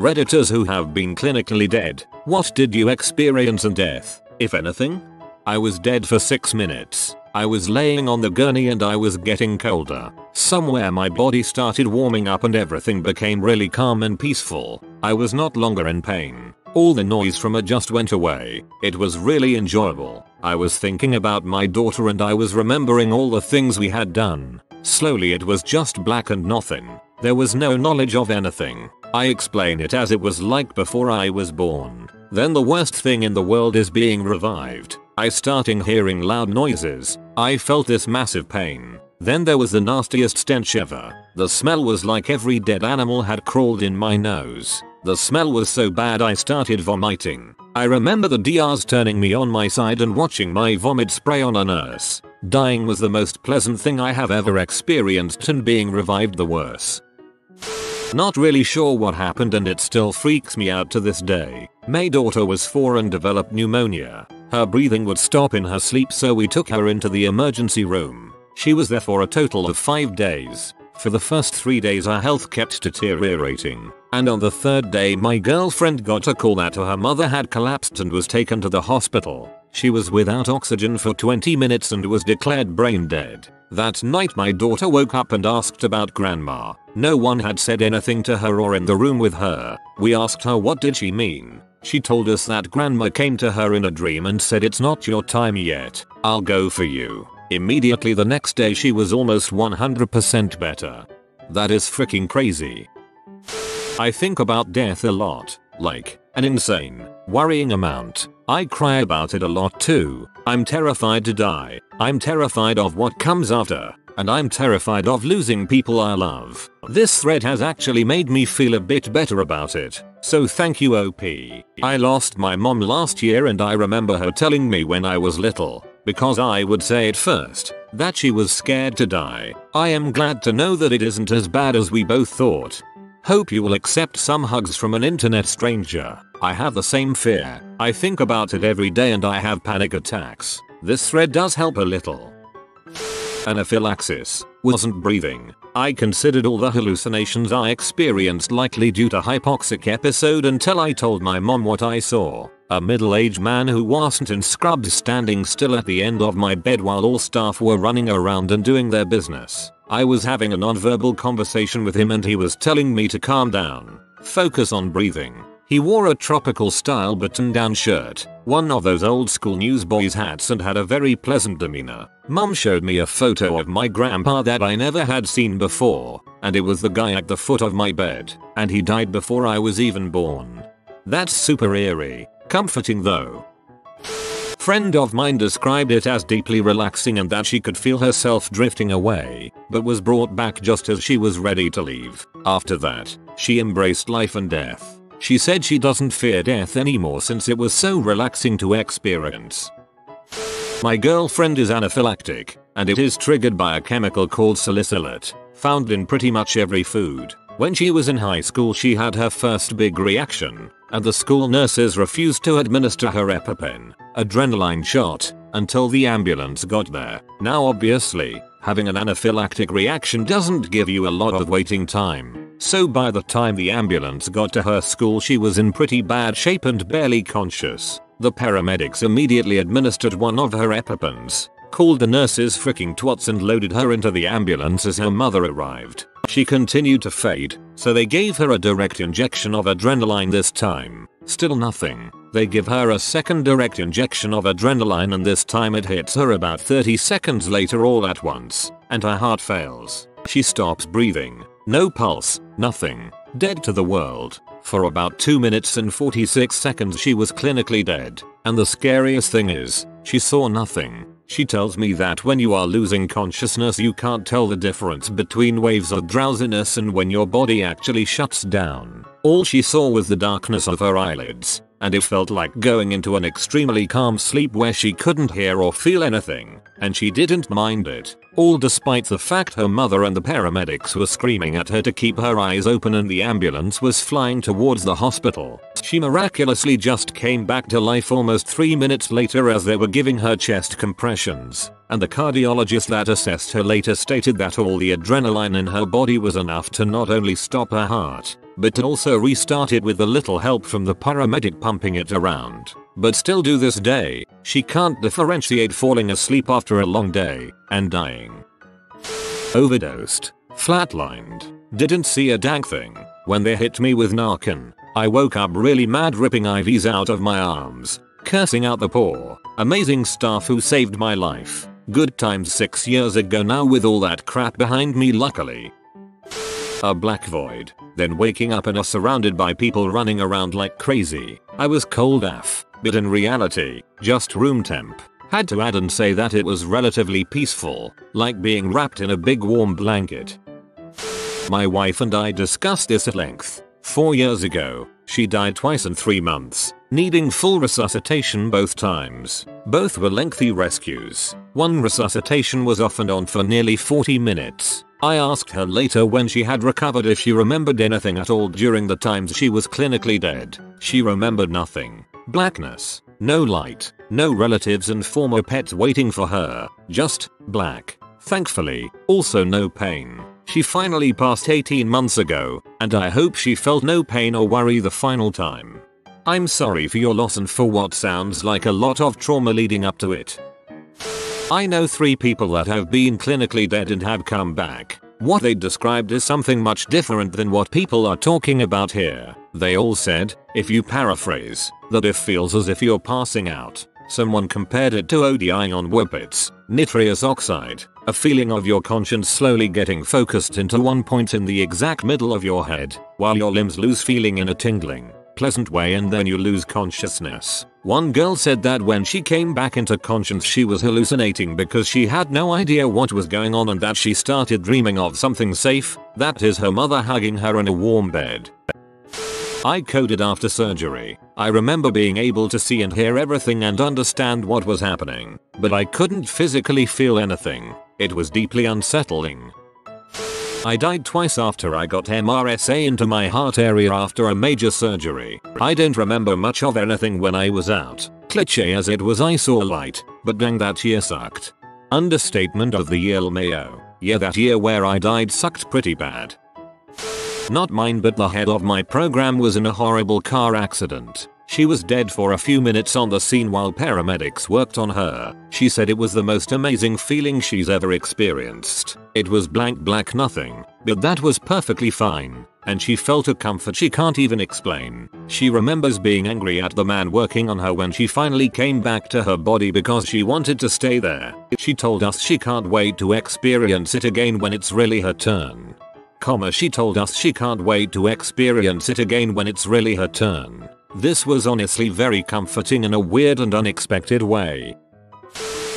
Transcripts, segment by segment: Redditors who have been clinically dead. What did you experience in death, if anything? I was dead for 6 minutes. I was laying on the gurney and I was getting colder. Somewhere my body started warming up and everything became really calm and peaceful. I was not longer in pain. All the noise from it just went away. It was really enjoyable. I was thinking about my daughter and I was remembering all the things we had done. Slowly it was just black and nothing. There was no knowledge of anything. I explain it as it was like before I was born. Then the worst thing in the world is being revived. I started hearing loud noises. I felt this massive pain. Then there was the nastiest stench ever. The smell was like every dead animal had crawled in my nose. The smell was so bad I started vomiting. I remember the DRs turning me on my side and watching my vomit spray on a nurse. Dying was the most pleasant thing I have ever experienced and being revived the worst. Not really sure what happened and it still freaks me out to this day. My daughter was 4 and developed pneumonia. Her breathing would stop in her sleep, so we took her into the emergency room. She was there for a total of 5 days. For the first 3 days her health kept deteriorating, and on the 3rd day my girlfriend got a call that her mother had collapsed and was taken to the hospital. She was without oxygen for 20 minutes and was declared brain dead. That night my daughter woke up and asked about grandma. No one had said anything to her or in the room with her. We asked her what did she mean. She told us that grandma came to her in a dream and said, "It's not your time yet, I'll go for you." Immediately the next day she was almost 100% better. That is freaking crazy. I think about death a lot, like an insane, worrying amount. I cry about it a lot too. I'm terrified to die, I'm terrified of what comes after, and I'm terrified of losing people I love. This thread has actually made me feel a bit better about it, so thank you OP. I lost my mom last year and I remember her telling me when I was little, because I would say it first, that she was scared to die. I am glad to know that it isn't as bad as we both thought. Hope you will accept some hugs from an internet stranger. I have the same fear. I think about it every day and I have panic attacks. This thread does help a little. Anaphylaxis. Wasn't breathing. I considered all the hallucinations I experienced likely due to hypoxic episode until I told my mom what I saw. A middle-aged man who wasn't in scrubs standing still at the end of my bed while all staff were running around and doing their business. I was having a non-verbal conversation with him and he was telling me to calm down, focus on breathing. He wore a tropical style button-down shirt, one of those old school newsboys hats, and had a very pleasant demeanor. Mum showed me a photo of my grandpa that I never had seen before, and it was the guy at the foot of my bed, and he died before I was even born. That's super eerie. Comforting though. Friend of mine described it as deeply relaxing and that she could feel herself drifting away, but was brought back just as she was ready to leave. After that, she embraced life and death. She said she doesn't fear death anymore since it was so relaxing to experience. My girlfriend is anaphylactic, and it is triggered by a chemical called salicylate, found in pretty much every food. When she was in high school she had her first big reaction, and the school nurses refused to administer her EpiPen, adrenaline shot, until the ambulance got there. Now obviously, having an anaphylactic reaction doesn't give you a lot of waiting time, so by the time the ambulance got to her school she was in pretty bad shape and barely conscious. The paramedics immediately administered one of her EpiPens, called the nurses freaking twats, and loaded her into the ambulance as her mother arrived. She continued to fade, so they gave her a direct injection of adrenaline this time. Still nothing. They give her a second direct injection of adrenaline and this time it hits her about 30 seconds later all at once, and her heart fails. She stops breathing. No pulse, nothing. Dead to the world. For about 2 minutes and 46 seconds she was clinically dead. And the scariest thing is, she saw nothing. She tells me that when you are losing consciousness you can't tell the difference between waves of drowsiness and when your body actually shuts down. All she saw was the darkness of her eyelids, and it felt like going into an extremely calm sleep where she couldn't hear or feel anything, and she didn't mind it, all despite the fact her mother and the paramedics were screaming at her to keep her eyes open and the ambulance was flying towards the hospital. She miraculously just came back to life almost 3 minutes later as they were giving her chest compressions, and the cardiologist that assessed her later stated that all the adrenaline in her body was enough to not only stop her heart, but also restart it with a little help from the paramedic pumping it around. But still to this day, she can't differentiate falling asleep after a long day and dying. Overdosed. Flatlined. Didn't see a dang thing when they hit me with Narcan. I woke up really mad, ripping IVs out of my arms, cursing out the poor, amazing staff who saved my life. Good times 6 years ago now, with all that crap behind me luckily. A black void, then waking up and are surrounded by people running around like crazy. I was cold AF, but in reality, just room temp. Had to add and say that it was relatively peaceful, like being wrapped in a big warm blanket. My wife and I discussed this at length. 4 years ago, she died twice in 3 months, needing full resuscitation both times. Both were lengthy rescues. One resuscitation was off and on for nearly 40 minutes. I asked her later when she had recovered if she remembered anything at all during the times she was clinically dead. She remembered nothing. Blackness. No light. No relatives and former pets waiting for her. Just black. Thankfully, also no pain. She finally passed 18 months ago, and I hope she felt no pain or worry the final time. I'm sorry for your loss and for what sounds like a lot of trauma leading up to it. I know 3 people that have been clinically dead and have come back. What they described is something much different than what people are talking about here. They all said, if you paraphrase, that it feels as if you're passing out. Someone compared it to ODIing on whippets, nitrous oxide, a feeling of your conscience slowly getting focused into one point in the exact middle of your head, while your limbs lose feeling in a tingling, pleasant way, and then you lose consciousness. One girl said that when she came back into conscience she was hallucinating because she had no idea what was going on, and that she started dreaming of something safe, that is her mother hugging her in a warm bed. I coded after surgery. I remember being able to see and hear everything and understand what was happening, but I couldn't physically feel anything. It was deeply unsettling. I died twice after I got MRSA into my heart area after a major surgery. I don't remember much of anything when I was out. Cliché as it was, I saw light, but dang, that year sucked. Understatement of the year, LMAO. Yeah, that year where I died sucked pretty bad. Not mine, but the head of my program was in a horrible car accident. She was dead for a few minutes on the scene while paramedics worked on her. She said it was the most amazing feeling she's ever experienced. It was black nothing, but that was perfectly fine, and she felt a comfort she can't even explain. She remembers being angry at the man working on her when she finally came back to her body because she wanted to stay there. She told us she can't wait to experience it again when it's really her turn. This was honestly very comforting in a weird and unexpected way.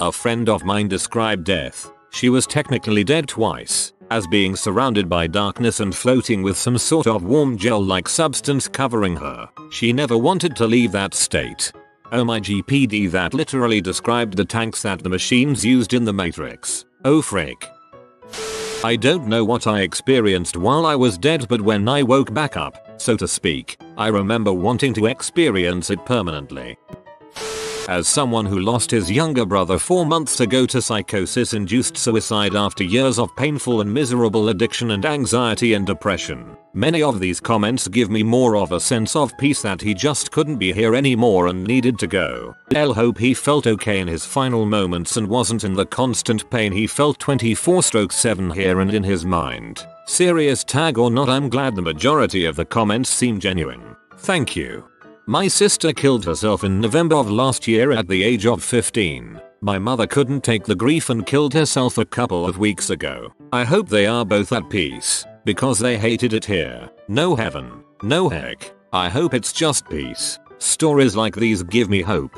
A friend of mine described death. She was technically dead twice, as being surrounded by darkness and floating with some sort of warm gel-like substance covering her. She never wanted to leave that state. Oh my GPD, that literally described the tanks that the machines used in the Matrix. Oh frick. I don't know what I experienced while I was dead, but when I woke back up, so to speak, I remember wanting to experience it permanently. As someone who lost his younger brother 4 months ago to psychosis-induced suicide after years of painful and miserable addiction and anxiety and depression, many of these comments give me more of a sense of peace that he just couldn't be here anymore and needed to go. I'll hope he felt okay in his final moments and wasn't in the constant pain he felt 24/7 here and in his mind. Serious tag or not, I'm glad the majority of the comments seem genuine. Thank you. My sister killed herself in November of last year at the age of 15. My mother couldn't take the grief and killed herself a couple of weeks ago. I hope they are both at peace, because they hated it here. No heaven, no heck. I hope it's just peace. Stories like these give me hope.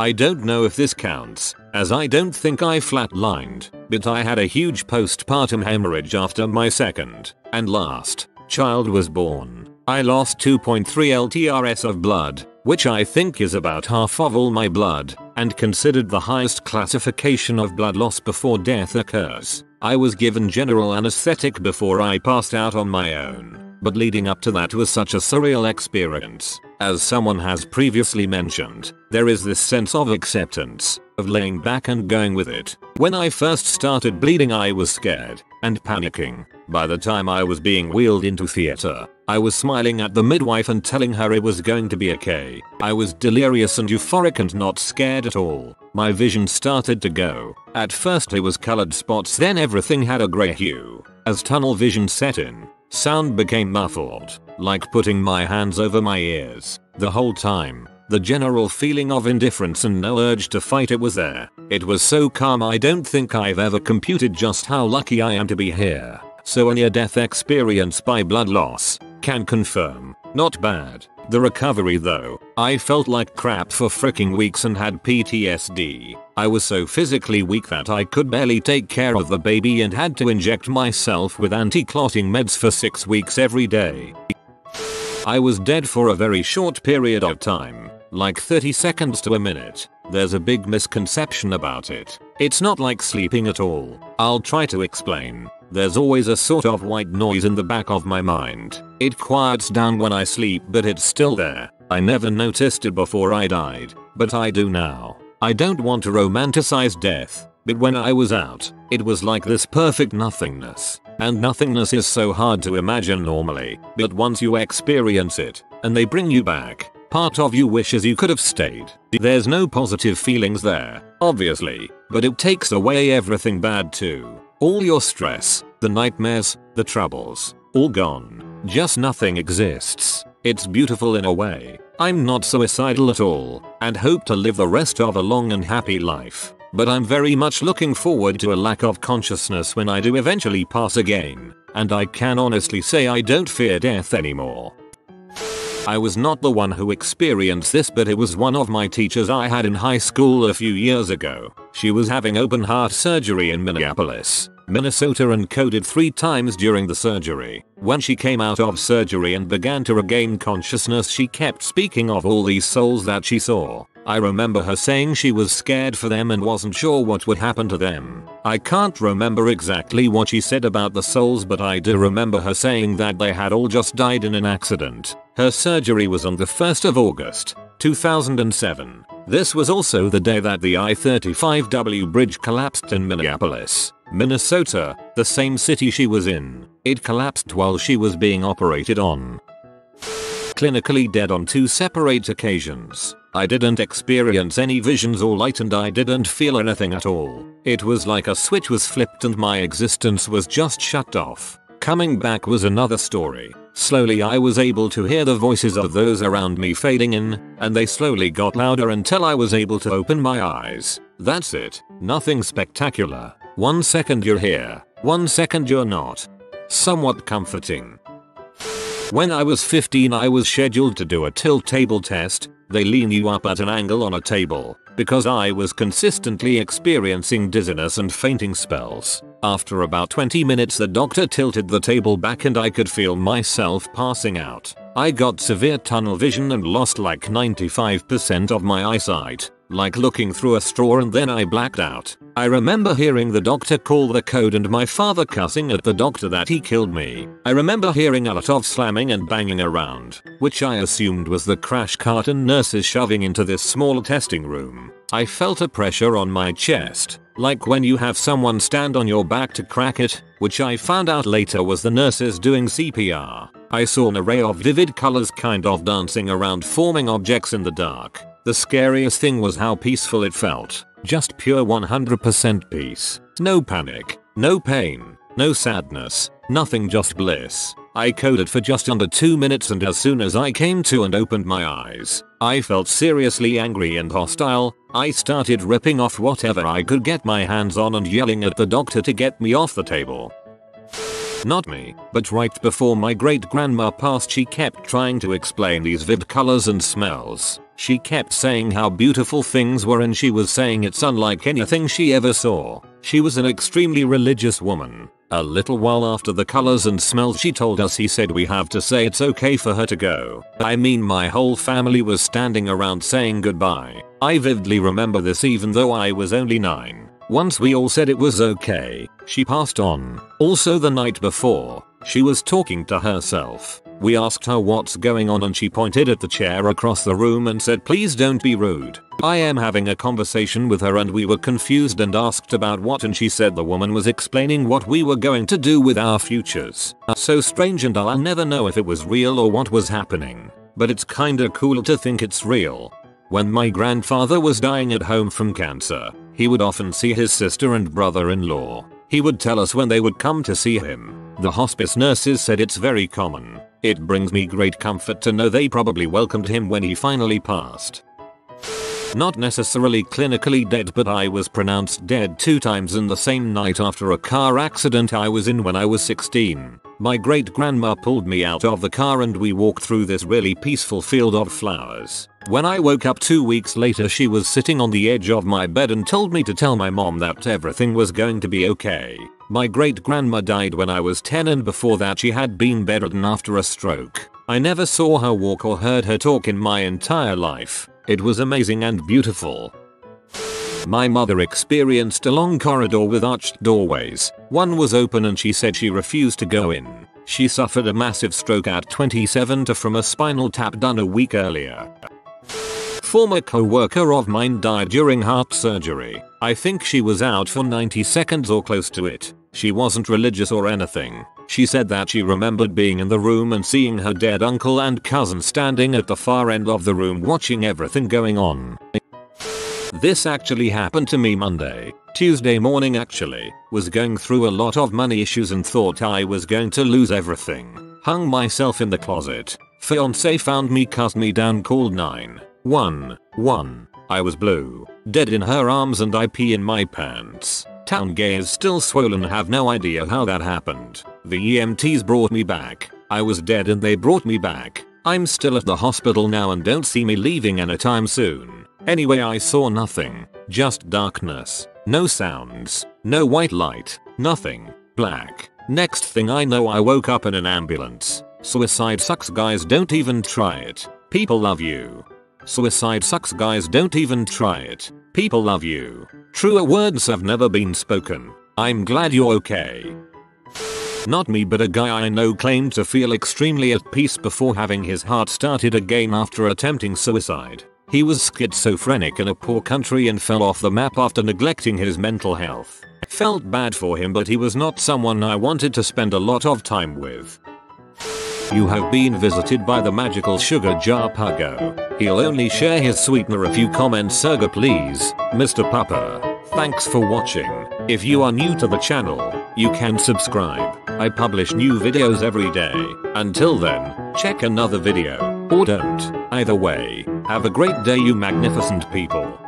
I don't know if this counts, as I don't think I flatlined, but I had a huge postpartum hemorrhage after my second and last child was born. I lost 2.3 LTRS of blood, which I think is about half of all my blood, and considered the highest classification of blood loss before death occurs. I was given general anesthetic before I passed out on my own, but leading up to that was such a surreal experience. As someone has previously mentioned, there is this sense of acceptance, of laying back and going with it. When I first started bleeding I was scared and panicking, By the time I was being wheeled into theater, I was smiling at the midwife and telling her it was going to be okay. I was delirious and euphoric and not scared at all. My vision started to go. At first it was colored spots, then everything had a gray hue. As tunnel vision set in, sound became muffled, like putting my hands over my ears. The whole time, the general feeling of indifference and no urge to fight it was there. It was so calm I don't think I've ever computed just how lucky I am to be here. So a near-death experience by blood loss. Can confirm. Not bad. The recovery though. I felt like crap for freaking weeks and had PTSD. I was so physically weak that I could barely take care of the baby and had to inject myself with anti-clotting meds for 6 weeks every day. I was dead for a very short period of time. Like 30 seconds to a minute. There's a big misconception about it. It's not like sleeping at all. I'll try to explain. There's always a sort of white noise in the back of my mind. It quiets down when I sleep, but it's still there. I never noticed it before I died, but I do now. I don't want to romanticize death, but when I was out, it was like this perfect nothingness. And nothingness is so hard to imagine normally, but once you experience it, and they bring you back, part of you wishes you could have stayed. There's no positive feelings there, obviously, but it takes away everything bad too. All your stress, the nightmares, the troubles, all gone. Just nothing exists. It's beautiful in a way. I'm not suicidal at all, and hope to live the rest of a long and happy life. But I'm very much looking forward to a lack of consciousness when I do eventually pass again, and I can honestly say I don't fear death anymore. I was not the one who experienced this, but it was one of my teachers I had in high school a few years ago. She was having open heart surgery in Minneapolis, Minnesota, and coded 3 times during the surgery. When she came out of surgery and began to regain consciousness, she kept speaking of all these souls that she saw. I remember her saying she was scared for them and wasn't sure what would happen to them. I can't remember exactly what she said about the souls, but I do remember her saying that they had all just died in an accident. Her surgery was on the 1st of August, 2007. This was also the day that the I-35W bridge collapsed in Minneapolis, Minnesota, the same city she was in. It collapsed while she was being operated on. Clinically dead on 2 separate occasions. I didn't experience any visions or light, and I didn't feel anything at all. It was like a switch was flipped and my existence was just shut off. Coming back was another story. Slowly I was able to hear the voices of those around me fading in, and they slowly got louder until I was able to open my eyes. That's it. Nothing spectacular. 1 second you're here, 1 second you're not. Somewhat comforting. When I was 15, I was scheduled to do a tilt table test. They lean you up at an angle on a table. Because I was consistently experiencing dizziness and fainting spells. After about 20 minutes the doctor tilted the table back and I could feel myself passing out. I got severe tunnel vision and lost like 95% of my eyesight, like looking through a straw, and then I blacked out. I remember hearing the doctor call the code and my father cussing at the doctor that he killed me. I remember hearing a lot of slamming and banging around, which I assumed was the crash cart and nurses shoving into this small testing room. I felt a pressure on my chest, like when you have someone stand on your back to crack it, which I found out later was the nurses doing CPR. I saw an array of vivid colors kind of dancing around, forming objects in the dark. The scariest thing was how peaceful it felt. Just pure 100% peace. No panic, no pain, no sadness, nothing, just bliss. I coded for just under 2 minutes, and as soon as I came to and opened my eyes, I felt seriously angry and hostile. I started ripping off whatever I could get my hands on and yelling at the doctor to get me off the table. Not me, but right before my great-grandma passed, she kept trying to explain these vivid colors and smells. She kept saying how beautiful things were, and she was saying it's unlike anything she ever saw. She was an extremely religious woman. A little while after the colors and smells she told us, he said we have to say it's okay for her to go. I mean, my whole family was standing around saying goodbye. I vividly remember this even though I was only 9. Once we all said it was okay, she passed on. Also the night before, she was talking to herself. We asked her what's going on and she pointed at the chair across the room and said, "Please don't be rude. I am having a conversation with her." And we were confused and asked about what, and she said the woman was explaining what we were going to do with our futures. So strange, and I'll never know if it was real or what was happening. But it's kinda cool to think it's real. When my grandfather was dying at home from cancer, he would often see his sister and brother-in-law. He would tell us when they would come to see him. The hospice nurses said it's very common. It brings me great comfort to know they probably welcomed him when he finally passed. Not necessarily clinically dead, but I was pronounced dead 2 times in the same night after a car accident I was in when I was 16. My great-grandma pulled me out of the car and we walked through this really peaceful field of flowers. When I woke up 2 weeks later, she was sitting on the edge of my bed and told me to tell my mom that everything was going to be okay. My great-grandma died when I was 10, and before that she had been bedridden after a stroke. I never saw her walk or heard her talk in my entire life. It was amazing and beautiful. My mother experienced a long corridor with arched doorways. One was open and she said she refused to go in. She suffered a massive stroke at 27 from a spinal tap done a week earlier. Former co-worker of mine died during heart surgery. I think she was out for 90 seconds or close to it. She wasn't religious or anything. She said that she remembered being in the room and seeing her dead uncle and cousin standing at the far end of the room watching everything going on. This actually happened to me Monday. Tuesday morning actually. Was going through a lot of money issues and thought I was going to lose everything. Hung myself in the closet. Fiancé found me, cussed me down, called 911. I was blue. Dead in her arms and I pee in my pants. Town gay is still swollen, have no idea how that happened. The EMTs brought me back. I was dead and they brought me back. I'm still at the hospital now and don't see me leaving anytime soon. Anyway, I saw nothing. Just darkness. No sounds. No white light. Nothing. Black. Next thing I know, I woke up in an ambulance. Suicide sucks, guys, don't even try it. People love you. Suicide sucks, guys, don't even try it. People love you. Truer words have never been spoken. I'm glad you're okay. Not me, but a guy I know claimed to feel extremely at peace before having his heart started again after attempting suicide. He was schizophrenic in a poor country and fell off the map after neglecting his mental health. Felt bad for him, but he was not someone I wanted to spend a lot of time with. You have been visited by the magical sugar jar Puggo. He'll only share his sweetener if you comment Surga please, Mr. Papa. Thanks for watching. If you are new to the channel, you can subscribe. I publish new videos every day. Until then, check another video, or don't. Either way, have a great day you magnificent people.